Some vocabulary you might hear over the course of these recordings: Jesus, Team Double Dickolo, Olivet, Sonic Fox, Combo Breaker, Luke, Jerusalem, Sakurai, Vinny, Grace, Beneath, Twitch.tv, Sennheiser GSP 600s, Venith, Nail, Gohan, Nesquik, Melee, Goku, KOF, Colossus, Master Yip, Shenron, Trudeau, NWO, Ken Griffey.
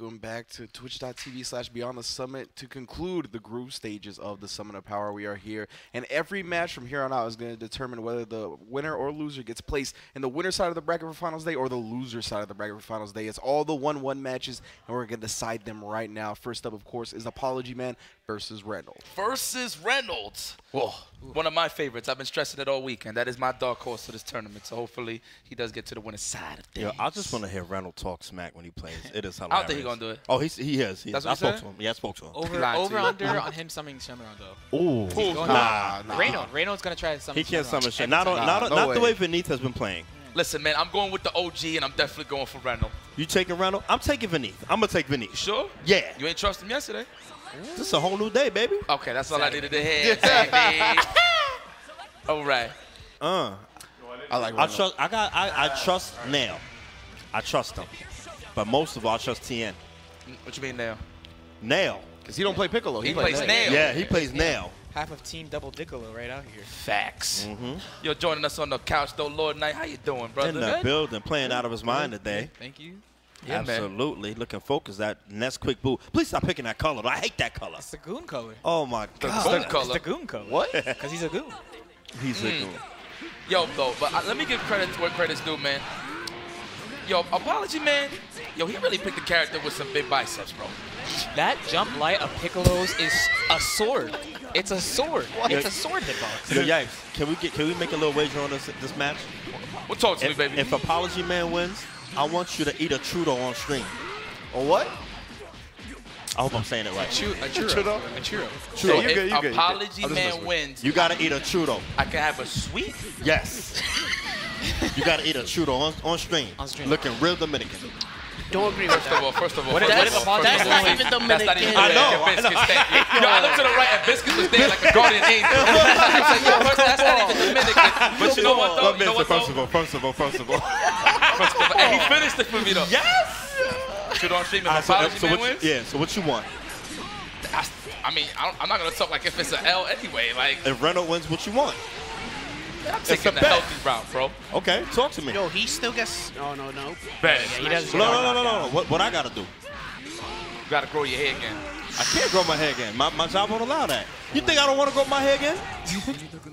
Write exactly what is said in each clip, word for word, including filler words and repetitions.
Welcome back to Twitch.tv slash Beyond the Summit to conclude the group stages of the Summit of Power. We are here, and every match from here on out is going to determine whether the winner or loser gets placed in the winner side of the bracket for Finals Day or the loser side of the bracket for Finals Day. It's all the one one matches, and we're going to decide them right now. First up, of course, is Apology Man versus Reynald. Versus Reynald. Whoa. One of my favorites. I've been stressing it all week, and that is my dark horse to this tournament, so hopefully he does get to the winner's side of things. Yo, I just want to hear Reynald talk smack when he plays. It is hilarious. I don't think he's going to do it. Oh, he's, he is. He That's is. What I spoke said? to him. Yeah, I spoke to him. Over, over under on him summoning Shenron, though. Ooh. Nah, nah. Reynald. Reynald's going to try to summon Shenron. He can't summon Shenron. Not, on, nah, not, no not way. the way Beneath has been playing. Listen, man, I'm going with the O G, and I'm definitely going for Reynald. You taking Reynald? I'm taking Beneath. I'm going to take Beneath. Sure? Yeah. You ain't trust him yesterday. This is a whole new day, baby. Okay, that's all Saturday. I needed to hear. Saturday. All right. Uh, I like. I trust. I got. I, I trust Nail. I trust him, but most of all, I trust T N. What you mean Nail? Nail. Cause he don't play Piccolo. He, he plays, plays Nail. Nail. Yeah, he plays yeah. Nail. Half of Team Double Dickolo right out here. Facts. Mm-hmm. You're joining us on the couch though, Lord Knight. How you doing, brother? In the Good? building, playing out of his mind today. Thank you. Yeah, absolutely. Man. Looking focused. That Nesquik boot. Please stop picking that color. I hate that color. It's the goon color. Oh, my God. Goon color. It's the goon color. What? Because he's a goon. He's mm. a goon. Yo, though, but I, let me give credit to where credit's due, man. Yo, Apology Man. Yo, he really picked a character with some big biceps, bro. That jump light of Piccolo's is a sword. It's a sword. What? It's a sword hitbox. Yo, Yikes, can we, get, can we make a little wager on this, this match? Well, talk to if, me, baby. If Apology Man wins, I want you to eat a Trudeau on stream. A what? I hope I'm saying it right. A, chu a Trudeau. A Trudeau. So yeah, if good, Apology good. Man oh, wins, you gotta eat a Trudeau. I can have a sweet? Yes. You gotta eat a Trudeau on, on stream. On stream. Looking real Dominican. Don't agree with that. First of all, first of all, what first that's, of all, that's, first that's, of all not that's not even Dominican. I know. I know. I know. Yo, I looked to the right and Biscuit was there like a guardian angel. Like, yo, first, that's not even Dominican. But you know what though? You know what, first of all, first of all, first of all. And he finished it for me though. Yes. Should on stream and Apology Man wins? Yeah. So what you want? I, I mean, I don't, I'm not gonna talk like if it's an L anyway. Like if Reynald wins, what you want? I'm taking the healthy route, bro. Okay, talk to me. Yo, he still gets. No, no, no. Bet. Yeah, he doesn't. No, no, no, no, no. What, what I gotta do? You gotta grow your hair again. I can't grow my hair again. My, my job won't allow that. You think I don't want to grow my hair again?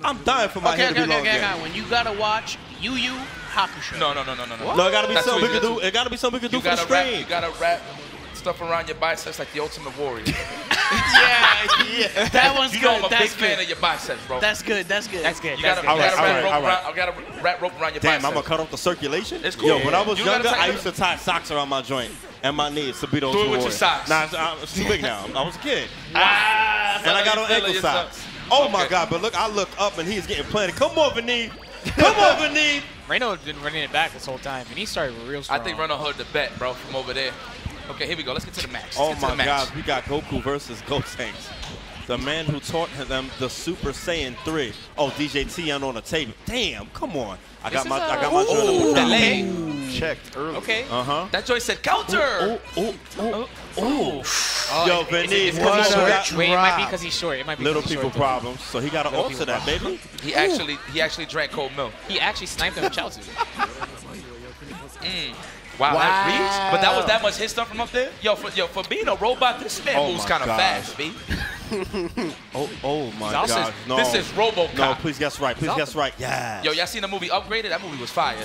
I'm dying for my okay, hair okay, to be okay, long okay, again. When you gotta watch Yu Yu Hakusho. No, no, no, no, no, no. No, it gotta be That's something we can do. It gotta be something we can do for the stream. You gotta wrap stuff around your biceps like the Ultimate Warrior. Yeah, yeah. That one's you know good. I'm a That's big good. fan of your biceps, bro. That's good. That's good. That's good. You got to wrap rope around your Damn, biceps. Damn, I'm going to cut off the circulation. It's cool. Yo, yeah. When I was you younger, I used to tie socks around my joint and my knees to beat those Do it with warriors. your socks. Nah, it's too big now. I was a kid. Wow. Ah, and so I got on ankle socks. Oh, okay. my God. But look, I look up and he's getting planted. Come on, Vinny. Come on, Vinny. Reynald's been running it back this whole time, and he started real strong. I think Reynald heard the bet, bro, from over there. Okay, here we go. Let's get to the match. Let's oh, my God. We got Goku versus Gotenks. The man who taught them the Super Saiyan three. Oh, D J T N on the table. Damn, come on. I this got my I got my ooh, delay. Ooh. Checked early. Okay. Uh-huh. That joy said counter. Ooh, ooh, ooh, ooh. ooh. Oh, Yo, Beneef. Wait, it might be because he's short. It might be Little people short, problems. Though. So he got to alter that, baby. He actually he actually drank cold milk. He actually sniped him with Chiaotzu. mm. Wow, wow. That but that was that much hit stuff from up there? Yo, for, yo, for being a robot, this man oh moves kind of fast, B. oh, oh, my God. Is, no. This is RoboCop. No, please guess right. Please guess right. Yeah. Yo, y'all seen the movie Upgraded? That movie was fire.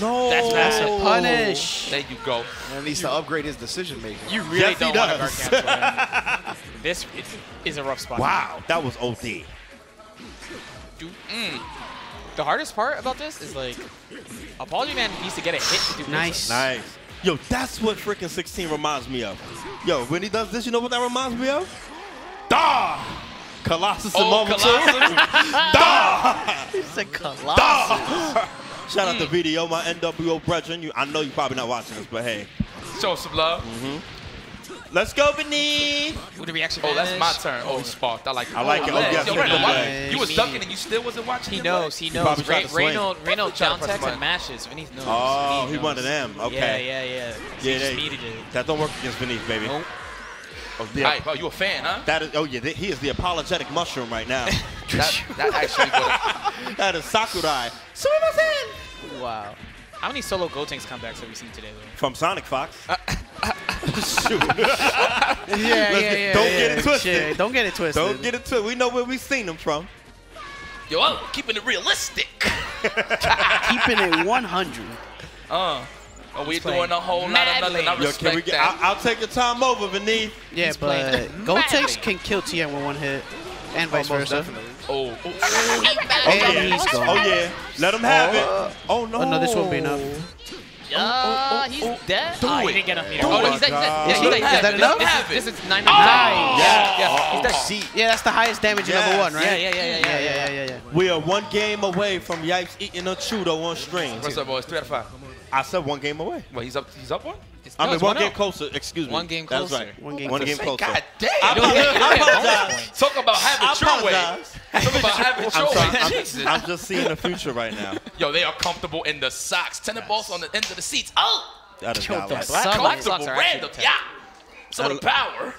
No. That's Master Punish. There you go. At least the upgrade is decision making. You really yes, don't want does. to guard This is a rough spot. Wow, that was O D. Dude, mm. The hardest part about this is, like, Apology Man needs to get a hit to do Nice. Nice. Yo, that's what freaking sixteen reminds me of. Yo, when he does this, you know what that reminds me of? Da! Colossus and oh, Mama Colossus. Da! He's a Colossus. Da! Shout out to V D O, my N W O brethren. You, I know you're probably not watching this, but hey. Show some love. Mm-hmm. Let's go, Beneath. What the reaction Oh, that's my turn. Oh, he sparked. I like it. I like oh, it. Oh, yes. Yo, Reynald, you was ducking and you still wasn't watching He knows. He knows. He knows. Reynald, Reynald down tech and mashes. Beneath knows. Oh, Beneath he knows. One of them. Okay. Yeah, yeah, yeah. So yeah, they, needed it. That don't work against Beneath, baby. Nope. Oh, yeah. Oh, you a fan, huh? That is, oh, yeah, he is the apologetic mushroom right now. that, that actually That is Sakurai. Sumimasen! Wow. How many solo Gotenks comebacks have we seen today, though? From Sonic Fox. Uh, uh, Shoot. yeah, yeah, yeah, Don't yeah, get yeah. it twisted. Yeah, don't get it twisted. Don't get it twisted. We know where we seen them from. Yo, I'm keeping it realistic. Keeping it one hundred. Uh. Are we doing a whole lot of nothing? I respect Yo, can we get, that. I'll, I'll take your time over, Beneath. Yeah, He's but Gotenks can kill T M with one hit, and vice Almost versa. Definitely. Oh, oh. oh, oh yeah. yeah, let him have oh. it. Oh no, oh, no, this won't be enough. Yeah, oh, oh, oh, he's oh. dead. Do oh, it. He didn't get up here. Oh, oh he's dead. Yeah, he's dead. Is that enough? This is ninety-nine. Yeah, yeah, that's the highest damage in number one, right? Yeah, yeah, yeah, yeah, yeah, yeah, yeah. We are one game away from Yikes eating a Trudeau on strings. What's up, boys? Three out of five. I said one game away. Well, he's up. He's up one. It's, I no, mean, one, one game up. closer. Excuse me. One game closer. That's right. One game, one game closer. God damn. I apologize. Talk about having your way. Talk about having your way. I'm just seeing the future right now. Yo, they are comfortable in the socks. Tennis yes. balls on the end of the seats. Oh. That is not right. Comfortable, random. Yeah. Some of the power.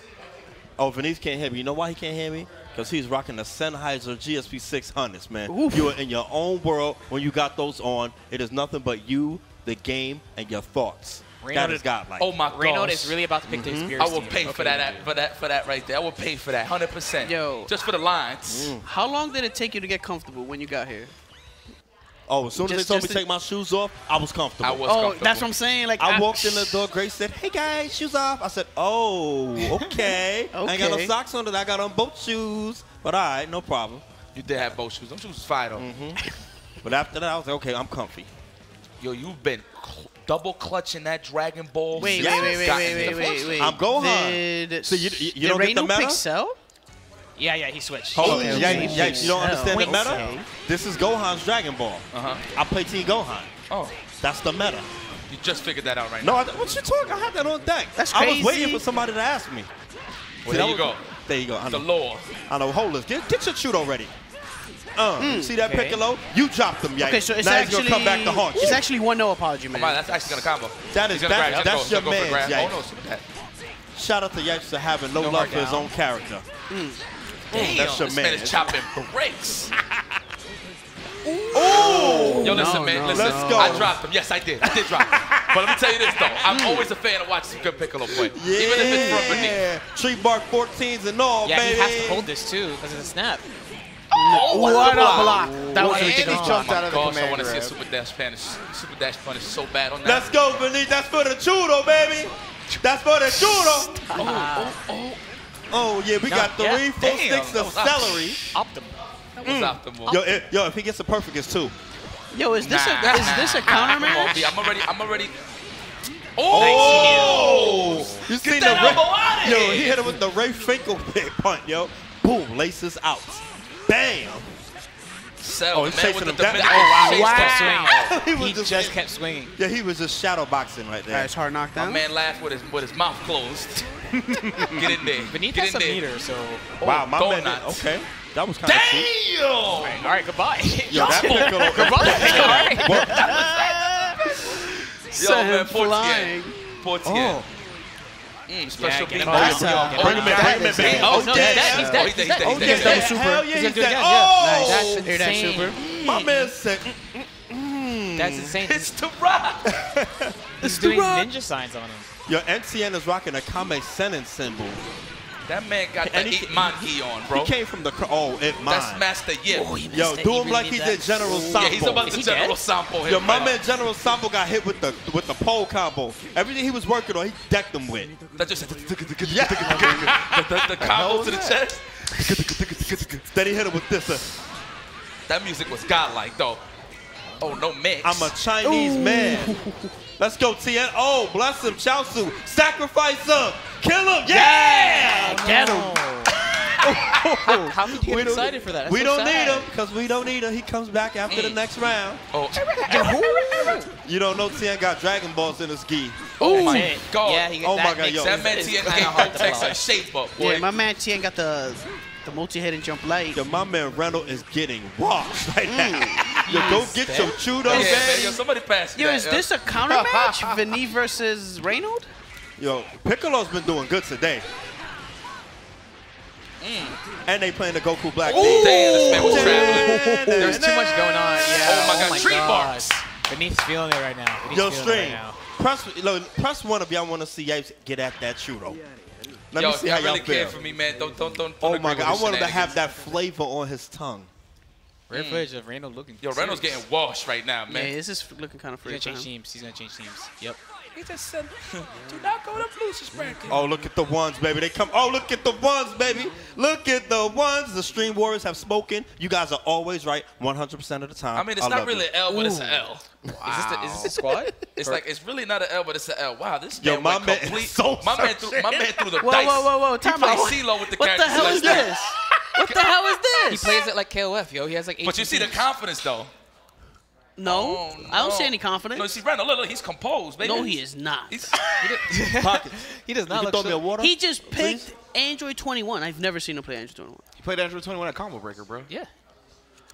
Oh, Venith can't hit me. You know why he can't hit me? Because he's rocking the Sennheiser G S P six hundreds, man. Oof. You are in your own world when you got those on. It is nothing but you, the game, and your thoughts. Reynald that is godlike. Oh my god, Reynald is really about to pick mm-hmm. the experience. I will pay okay. for that, for that, for that right there. I will pay for that, one hundred percent. Yo, just for the lines. Mm. How long did it take you to get comfortable when you got here? Oh, as soon just, as they told me to take my shoes off, I was comfortable. I was oh, comfortable. That's what I'm saying. Like I, I walked in the door. Grace said, "Hey guys, shoes off." I said, "Oh, okay. okay. I ain't got no socks on. That I got on both shoes, but all right, no problem." You did have both shoes. Them shoes was fire though. Mm-hmm. But after that, I was like, "Okay, I'm comfy." Yo, you've been cl double clutching that Dragon Ball. Wait, yes. wait, wait, wait, wait, wait, wait, wait. I'm Gohan. Did, so you, you, you don't get the meta? Pick Cell? Yeah, yeah, he switched. Oh, yeah, yeah, yeah, yeah. You don't understand Wait, the meta? Okay. This is Gohan's Dragon Ball. Uh-huh. I play Team Gohan. Oh. That's the meta. You just figured that out right no, now. No, what you talking? I had that on deck. That's crazy. I was waiting for somebody to ask me. Well, see, there you was, go. There you go. I know. The lore. I know. Hold this. Get, get your shoot already. Uh, mm, see that okay. Piccolo? You dropped them, Yikes. Okay, so it's now actually, he's gonna come back to haunt. It's actually one no apology, man. Come on, that's actually gonna combo. That is, that, grab, that's go, your man, Yikes. Oh, no, that. Shout out to Yikes for having no, no love for his own character. Mm. Damn, that's your this man, man is chopping bricks. Ooh. Yo, listen, no, man, no, listen. Let's go. I dropped him. Yes, I did. I did drop him. But let me tell you this, though. I'm always a fan of watching some good Piccolo play. Yeah. Even if it's from Beneath. Tree bark fourteens and all, yeah, baby. Yeah, he has to hold this, too, because of the snap. Oh, what, what a block. block. That was ridiculous. Oh, my out of gosh, the I want to see a super dash punish. Super dash punish so bad on that. Let's go, Beneath. That's for the Chudo, baby. That's for the Chudo. Oh, oh, oh. Oh, yeah, we no, got three yeah. full Damn, sticks of celery. Optimal. That was mm. optimal. Yo, it, yo, if he gets a perfect, it's two. Yo, is this nah, a, is nah, this a nah, counter match? I'm already, I'm already. Oh! oh you see the Ray, Yo, he hit him with the Ray Finkel punt, yo. Boom, laces out. Bam. So, oh, he's man chasing him down. Oh, wow. He, wow. Kept he, he just, just kept swinging. Yeah, he was just shadow boxing right there. That's hard knockdown. My man laughed with his, with his mouth closed. Get in there. Beneath Get has in a there. meter, so. Oh, wow, my man. Did, okay. That was kind of cheap. Damn! All right, all right, goodbye. Yo, that Piccolo. Goodbye. That was Yo, man, flying. Portier. Mm, special yeah, beam. Oh, oh, bring him in, bring him in, baby. Oh, no, he's dead, he's dead, he's dead. Oh, yeah, that was super. Hell yeah, he's dead. Oh! That's insane. My man said, that's insane. It's the rock. He's doing ninja signs on him. Your N C N is rocking a Kame Senen symbol. That man got and the he, eight monkey on, bro. He came from the oh, it mine. That's Master Yip. Oh, Yo, do him really like he did General Sambo. Yeah, he's about to General dead? Sambo. Hit Yo, my right man up. General Sambo got hit with the with the pole combo. Everything he was working on, he decked him with. That just yeah. the, the, the combo to the chest. Then he hit him with this. Uh. That music was godlike, though. Oh no, mix. I'm a Chinese Ooh. man. Let's go, T N. Oh, bless him, Chiaotzu. Sacrifice him. Kill him. Yeah. yeah get him. how, how could you get excited for that? That's we so don't sad. need him because we don't need him. He comes back after mm. the next round. Oh. You don't know T N got Dragon Balls in his gi. Oh my god. Yeah, he got oh that my god, yo. That man T N got Gotenks a shape up, boy. Yeah, my man T N got the the multi-head and jump light. Yo, my man Reynald is getting washed right mm. now. Yo, go get that? your Chudo, yeah, man. Yo, somebody pass me Yo, that, is yo. this a counter match? Vinny versus Reynald? Yo, Piccolo's been doing good today. Mm. And they playing the Goku Black Ooh. Team. Damn, this man was traveling. There's too much going on. Yeah. Oh, my God. Oh my Tree God. Barks. Vinny's feeling it right now. Vinny's yo, feeling stream. It right now. Press, look, press one if y'all want to see Yipes get at that Trudeau. Let Yo, me see how y'all really feel. For me, man. Don't, don't, don't, don't oh my God! I want him to have that flavor on his tongue. Rare mm. footage of Reynald looking. Yo, Reynald's getting washed right now, man. Yeah, this is looking kind of free. He's gonna change teams. He's gonna change teams. Yep. He just said, "Do not go to Blue's practice." Oh, look at the ones, baby. They come. Oh, look at the ones, baby. Look at the ones. The Stream Warriors have spoken. You guys are always right, one hundred percent of the time. I mean, it's I not really it. an L, but Ooh. it's an L. Wow. Is this, the, is this a squad? It's like, it's really not an L, but it's an L. Wow, this Yo, my man complete. So my, man threw, my man threw the whoa, dice. Whoa, whoa, whoa, whoa. Time out. What the hell is this? What the hell is this? He plays it like K O F, yo. He has like eight. But you see teams. the confidence, though. No, oh, no. I don't see any confidence. No, see, Reynald, look, look, he's composed, baby. No, he is not. He's pockets. He does not you look so water, He just picked please? Android twenty-one. I've never seen him play Android twenty-one. You played Android twenty-one at Combo Breaker, bro. Yeah.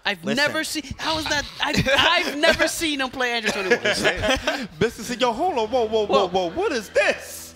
I've Listen. never seen. How is that? I've, I've never seen him play Android twenty-one. Business said, yo, hold on. Whoa, whoa, whoa, whoa. What is this?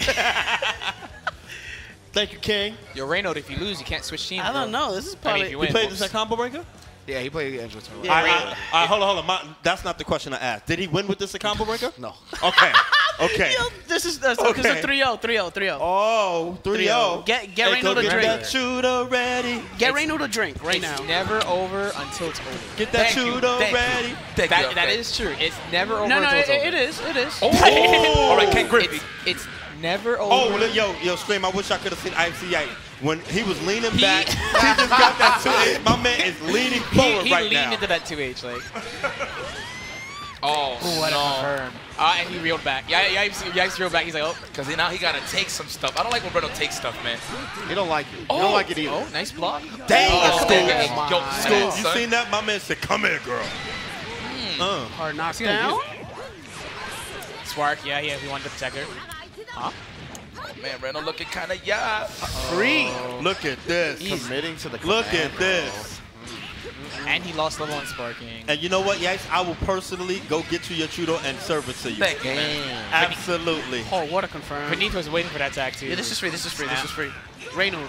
Thank you, King. Yo, Reynald, if you lose, you can't switch teams. I don't bro. know. This is probably. I mean, you, win, you played this at Combo Breaker? Yeah, he played Android twenty-one. Yeah. All right, all right, hold on, hold on. My, that's not the question I asked. Did he win with this at Combo Breaker? No. Okay. Okay. Yo, this is that's okay. three oh, three oh, three oh. Oh, three oh. Get get Reynald a drink. Get that shooter ready. Get Reynald a drink right it's now. It's never over until it's over. Get that shooter ready. Thank that you. that is true. It's never over no, no, until it, it's over. No, no, it is. It is. Oh. All right, Ken Griffey. It's, it's never over. Oh, look, yo, yo, Stream, I wish I could have seen I C A. When he was leaning he back, he just got that two H. My man is leaning forward he, he right now. He leaned into that two H, like. Oh, Ooh, what no. Uh, and he reeled back. Yeah, yeah, Yikes reeled back. He's like, oh. Because now he got to take some stuff. I don't like when Reynald takes stuff, man. He don't like it. Oh. He don't like it either. Oh, nice block. Dang, oh, school. Oh, Yo, school. Son. You seen that? My man said, come here, girl. Mm. Uh. Hard knockdown. Swark, yeah, yeah, he wanted to protect her. Huh? Man, Reynald looking kind of yeah. Free. Oh. Look at this. He's committing to the command, Look at bro. this. And he lost level one sparking. And you know what, Yikes? I will personally go get you your Chudo and serve it to you. Thank you, man. Absolutely. Oh, what a confirm. Beneath was waiting for that tag, too. Yeah, this is free. This is free. This is free. Reynald.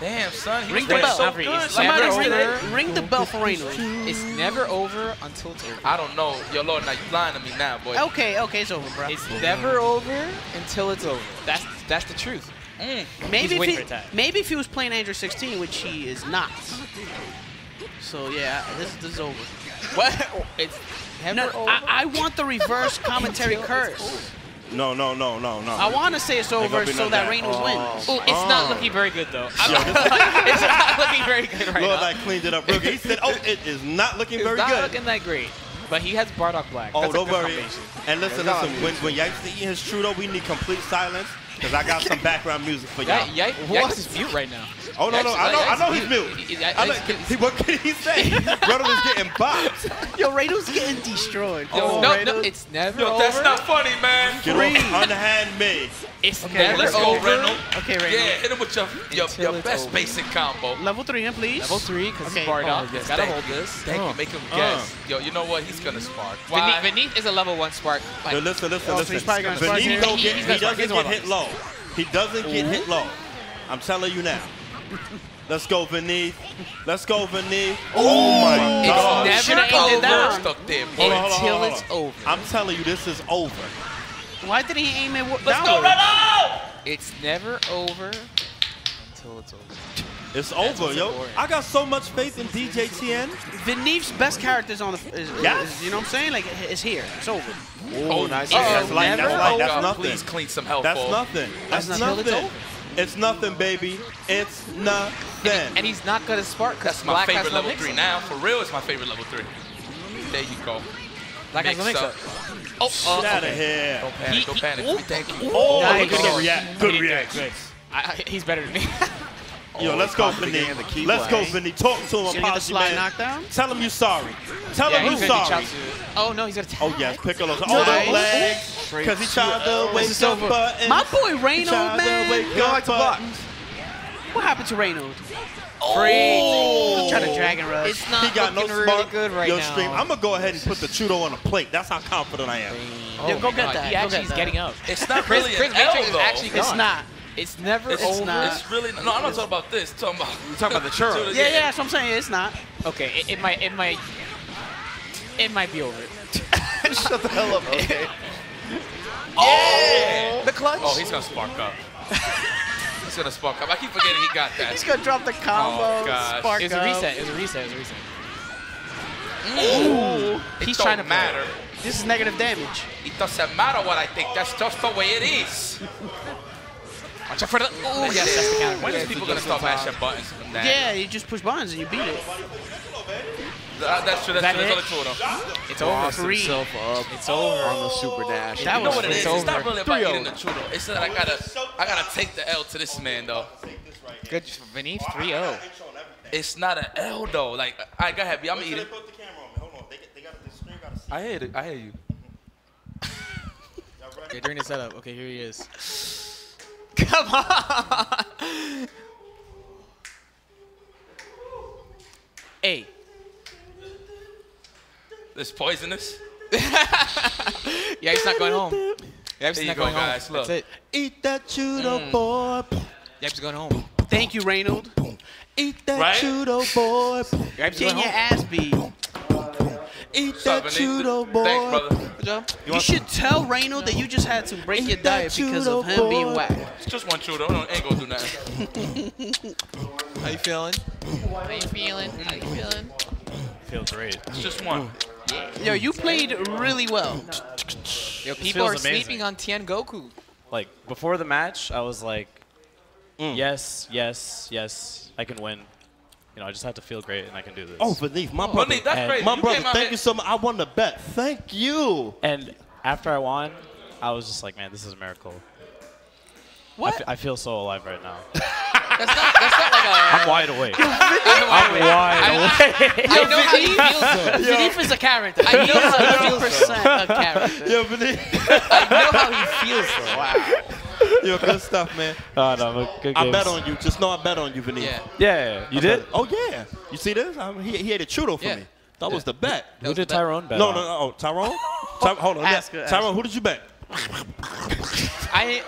Damn, son. He ring the bell. So ring, ring the bell for Reynald. It's never over until it's over. I don't know. Yo, Lord, now you're lying to me now, boy. Okay, okay, it's over, bro. It's never over until it's over. That's that's the truth. Mm. Maybe, if he, maybe if he was playing Android sixteen, which he is not. So, yeah, this, this is over. What? It's never no, over? I, I want the reverse commentary curse. No, no, no, no, no. I want to say it's over so no that Reynald oh. wins. Ooh, it's oh. not looking very good, though. It's not looking very good right Lord, now. Lord, I cleaned it up real good. He said, oh, it is not looking it's very not good. It's not looking that great. But he has Bardock Black. Oh, That's don't worry. And listen, That's listen, when, when Yikes is eating his Trudeau, we need complete silence because I got some background music for y'all. Yikes, Yikes is mute right now. Oh, no, Yikes, no, I know, I know he's mute. I know, he, what can he say? Reynald is getting bopped. Yo, Reynald's getting destroyed. Yo, oh, no, Reynald. no, it's never Yo, over. That's not funny, man. Get off, unhand me. It's okay, never let's over. Let's go, Reynald. Okay, Reynald. Yeah, hit him with your, your, your best over. basic combo. Level three him, please. Level three, because okay. he's barred up. He's got to hold this. Thank you, make him guess. Yo, you know what? He's going to spark. Beneath is a level one spark. Yo, listen, listen, listen. Beneath don't get, he doesn't get hit low. He doesn't get hit low. I'm telling you now. Let's go, Venith. Let's go, Venith. Oh my God! It's never ended down until it's over. I'm telling you, this is over. Why did he aim it? Let's go, Reynald! It's never over until it's over. It's over, yo. I got so much faith in D J T N. Venith's best character is on the. Is, yes. is, you know what I'm saying? Like it's here. It's over. Oh, nice. That's light. That's light. That's nothing. Please clean some help. That's nothing. That's nothing. It's nothing, baby. It's nothing. And, and he's not gonna spark. That's my Black favorite level three now. For real, it's my favorite level three. There you go. Black mix, mix up. up. Oh, oh, get out of here. Don't panic. He, don't panic. He, oh, Thank you. Oh, nice. good oh. react. Good react. Good. I, I, he's better than me. Yo, let's go, Vinny. Let's go, Vinny. Talk to him, Apology Man. Tell him you're sorry. Tell him you're sorry. Oh, no, he's going to tell him. Oh, yes, Piccolo's all the legs. Because he tried to wake up buttons. My boy Reynald, man. You like to block. What happened to Reynald? Free. I'm trying to drag and rush. It's not looking really good right now. I'm going to go ahead and put the Chudo on a plate. That's how confident I am. Yo, go get that. He actually is getting up. It's not really an L, though. It's not. It's never it's over. Not. It's really not. No, I'm not talking about this. I'm talking about You're talking about the churro. Yeah, yeah, that's what I'm saying. It's not. Okay, it, it might, it might, it might be over. Shut the hell up. Okay. Oh! The clutch. Oh, he's going to spark up. He's going to spark up. I keep forgetting he got that. He's going to drop the combo. Oh, gosh. Spark it was up. a reset. It was a reset. It was a reset. Ooh. Ooh. He's it trying to matter. Play. This is negative damage. It doesn't matter what I think. That's just the way it is. Watch out for the. Oh, yes, that's the counter. When yeah, is people going to start mashing buttons? That? Yeah, you just push buttons and you beat it. Uh, that's true. That's that true. It? That's another Trudeau. It's over. Free. Up. It's over on the super dash. That you know what it is. Over. It's not really about eating the Trudeau. It's that I gotta, I gotta take the L to this man though. Good for Beneath. three oh. It's not an L though. Like I gotta have. I'm eating. I hate it. I hate you. You're doing the setup. Okay, here he is. Come on. Hey. It's poisonous. Yeah, he's not going home. Yeah, he's not go, going guys. home. Look. That's it. Eat that Chudo mm. boy. Yeah, he's going home. Thank you, Reynald. Eat that right? Chudo boy. Yeah, get your ass beat. Eat that Chudo boy. Thanks, brother. You, you should some? tell Reynald that you just had to break Eat your diet because of him boy. being whacked. It's just one Chudo. I ain't gonna do nothing. How you feeling? How you feeling? How you feeling? Feels great. It's just one. Yo, you played really well. Yo, people are amazing. sleeping on Tien Goku. Like, before the match, I was like, mm. yes, yes, yes, I can win. You know, I just have to feel great and I can do this. Oh, Beneef, my oh, brother. Beneef, that's crazy. My you brother, thank you so much. I won the bet. Thank you. And after I won, I was just like, man, this is a miracle. What? I, f I feel so alive right now. That's not, that's not like a... I'm wide awake. I'm wide awake. I know how he feels. Beneef is a character. I know how he feels. one hundred percent a character. Yo, Beneef. I know how he feels. Wow. Yo, good stuff, man. Oh, no, good I games. bet on you. Just know I bet on you, Beneef. Yeah. yeah. You I did? Bet. Oh, yeah. You see this? I mean, he, he had a Chudo for yeah. me. That yeah. was the bet. Who did Tyrone bet? No, no, no. Oh, Tyrone? Ty hold on. Ask, yeah. ask. Tyrone, who did you bet? I...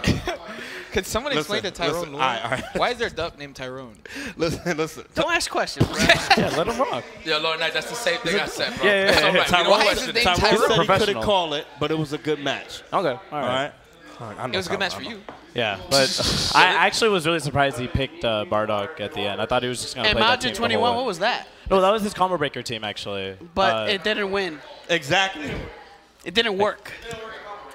Could someone listen, explain to Tyrone listen, right, right. why is there a duck named Tyrone? Listen, listen. Don't ask questions, bro. Yeah, let him rock. Yeah, Lord Knight, that's the same thing I said, bro. Yeah, yeah, yeah, yeah. Right. Tyrone, why is his name Tyrone? Tyrone said he couldn't call it, but it was a good match. Okay, all right. All right. All right. I know it was a good match for you. Yeah, but I actually was really surprised he picked uh, Bardock at the end. I thought he was just going to play that team. And Android twenty-one, what was that? No, that was his Combo Breaker team, actually. But uh, it didn't win. Exactly. It didn't work. It didn't work.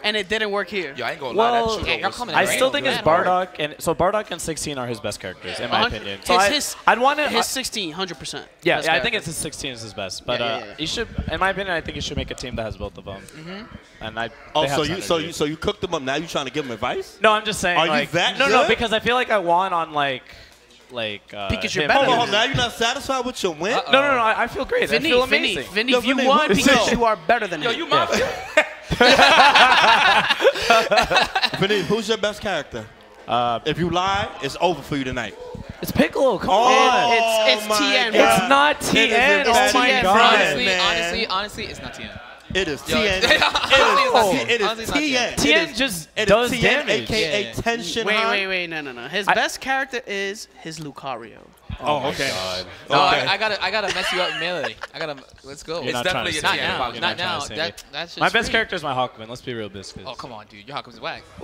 And it didn't work here. Yeah, I ain't gonna well, lie. That yeah, was, I still think it's Bardock, and so Bardock and sixteen are his best characters, in my opinion. So his, his, I'd want it, his I, sixteen, one hundred percent. Yeah, yeah I think it's his sixteen is his best. But yeah, yeah, yeah. Uh, you should, in my opinion, I think you should make a team that has both of them. Mm-hmm. And I. Oh, so you, so you, so you cooked them up. Now you trying to give them advice? No, I'm just saying. Are like, you that No, good? no, because I feel like I won on like. Like, uh, because you're better. Hold on, now you're not satisfied with your win? Uh-oh. No, no, no, I, I feel great. Vinny, I feel amazing. Vinny, Vinny, Yo, Vinny you won because you are better than Yo, him. Yo, you my yeah. Vinny, who's your best character? Uh, if you lie, it's over for you tonight. It's Piccolo, come oh, on. It, it's it's T N. It's not T N. It it's oh T N. Honestly, honestly, honestly, it's not T N. It is T N. It is T N. T N just does damage. A K A Tension. Wait, wait, wait, no, no, no. His best character is his Lucario. Oh, okay. No, I gotta, I gotta mess you up in melee. I gotta, let's go. It's definitely not now. Not now. My best character is my Hawkman. Let's be real, Biscuits. Oh, come on, dude. Your Hawkman's whack.